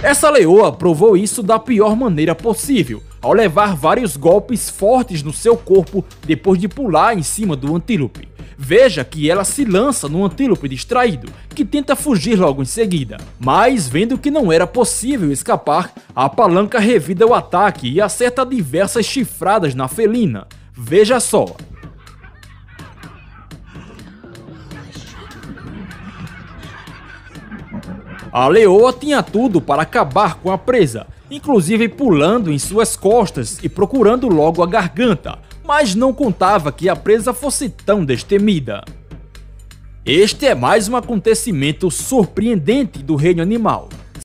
Essa leoa provou isso da pior maneira possível, ao levar vários golpes fortes no seu corpo depois de pular em cima do antílope. Veja que ela se lança no antílope distraído, que tenta fugir logo em seguida. Mas vendo que não era possível escapar, a palanca revida o ataque e acerta diversas chifradas na felina. Veja só. A leoa tinha tudo para acabar com a presa, inclusive pulando em suas costas e procurando logo a garganta, mas não contava que a presa fosse tão destemida. Este é mais um acontecimento surpreendente do reino animal.